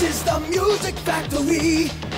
This is the Music Factory.